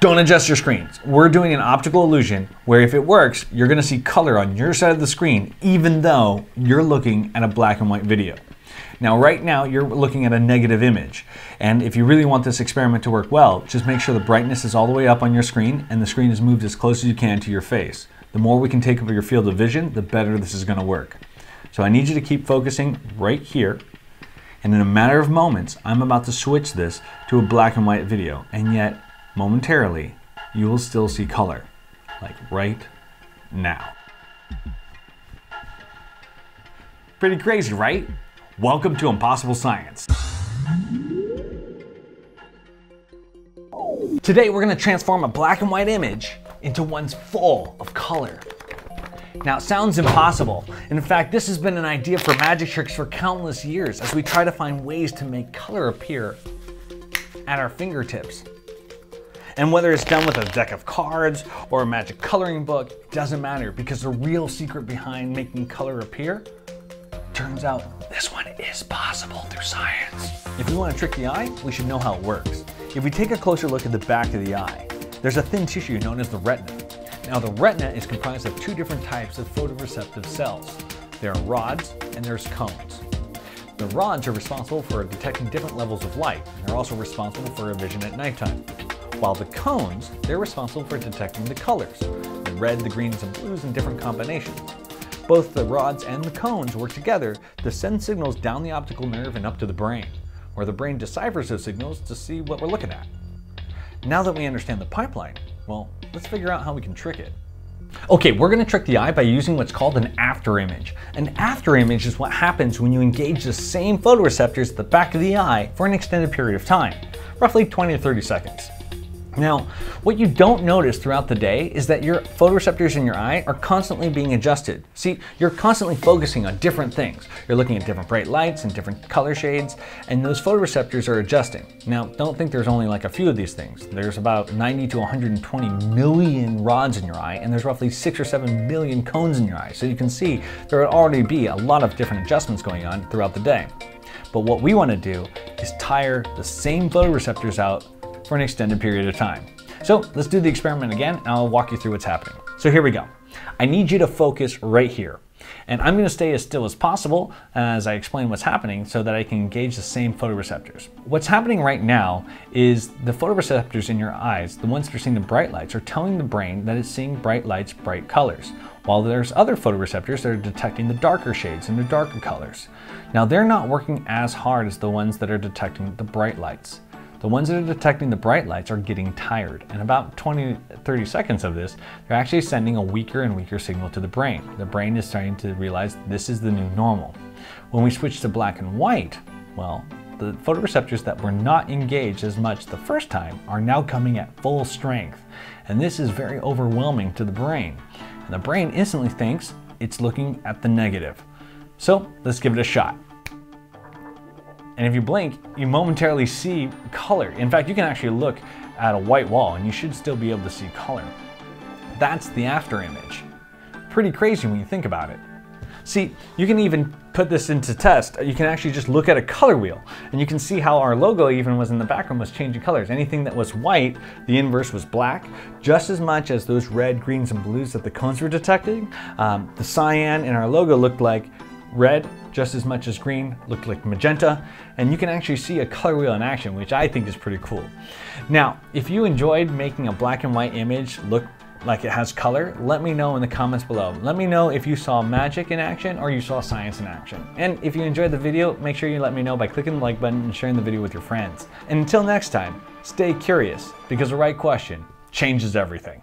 Don't adjust your screens. We're doing an optical illusion where if it works, you're gonna see color on your side of the screen, even though you're looking at a black and white video. Now, right now, you're looking at a negative image. And if you really want this experiment to work well, just make sure the brightness is all the way up on your screen and the screen is moved as close as you can to your face. The more we can take over your field of vision, the better this is gonna work. So I need you to keep focusing right here. And in a matter of moments, I'm about to switch this to a black and white video. And yet, momentarily, you will still see color, like right now. Pretty crazy, right? Welcome to Impossible Science. Today, we're gonna transform a black and white image into one's full of color. Now, it sounds impossible. And in fact, this has been an idea for magic tricks for countless years as we try to find ways to make color appear at our fingertips. And whether it's done with a deck of cards or a magic coloring book, doesn't matter, because the real secret behind making color appear, turns out this one is possible through science. If we want to trick the eye, we should know how it works. If we take a closer look at the back of the eye, there's a thin tissue known as the retina. Now the retina is comprised of two different types of photoreceptive cells. There are rods and there's cones. The rods are responsible for detecting different levels of light, and they're also responsible for our vision at nighttime. While the cones, they're responsible for detecting the colors, the red, the greens, and blues in different combinations. Both the rods and the cones work together to send signals down the optical nerve and up to the brain, where the brain deciphers those signals to see what we're looking at. Now that we understand the pipeline, well, let's figure out how we can trick it. Okay, we're gonna trick the eye by using what's called an afterimage. An afterimage is what happens when you engage the same photoreceptors at the back of the eye for an extended period of time, roughly 20 to 30 seconds. Now, what you don't notice throughout the day is that your photoreceptors in your eye are constantly being adjusted. See, you're constantly focusing on different things. You're looking at different bright lights and different color shades, and those photoreceptors are adjusting. Now, don't think there's only like a few of these things. There's about 90 to 120 million rods in your eye, and there's roughly 6 or 7 million cones in your eye. So you can see there would already be a lot of different adjustments going on throughout the day. But what we want to do is tire the same photoreceptors out for an extended period of time. So let's do the experiment again, and I'll walk you through what's happening. So here we go. I need you to focus right here. And I'm gonna stay as still as possible as I explain what's happening so that I can engage the same photoreceptors. What's happening right now is the photoreceptors in your eyes, the ones that are seeing the bright lights, are telling the brain that it's seeing bright lights, bright colors, while there's other photoreceptors that are detecting the darker shades and the darker colors. Now they're not working as hard as the ones that are detecting the bright lights. The ones that are detecting the bright lights are getting tired, and about 20 to 30 seconds of this, they're actually sending a weaker and weaker signal to the brain. The brain is starting to realize this is the new normal. When we switch to black and white, well, the photoreceptors that were not engaged as much the first time are now coming at full strength, and this is very overwhelming to the brain. And the brain instantly thinks it's looking at the negative. So let's give it a shot. And if you blink, you momentarily see color. In fact, you can actually look at a white wall and you should still be able to see color. That's the after image. Pretty crazy when you think about it. See, you can even put this into test. You can actually just look at a color wheel and you can see how our logo even was in the background was changing colors. Anything that was white, the inverse was black, just as much as those red, greens, and blues that the cones were detecting. The cyan in our logo looked like red, just as much as green, looked like magenta, and you can actually see a color wheel in action, which I think is pretty cool. Now, if you enjoyed making a black and white image look like it has color, let me know in the comments below. Let me know if you saw magic in action or you saw science in action. And if you enjoyed the video, make sure you let me know by clicking the like button and sharing the video with your friends. And until next time, stay curious, because the right question changes everything.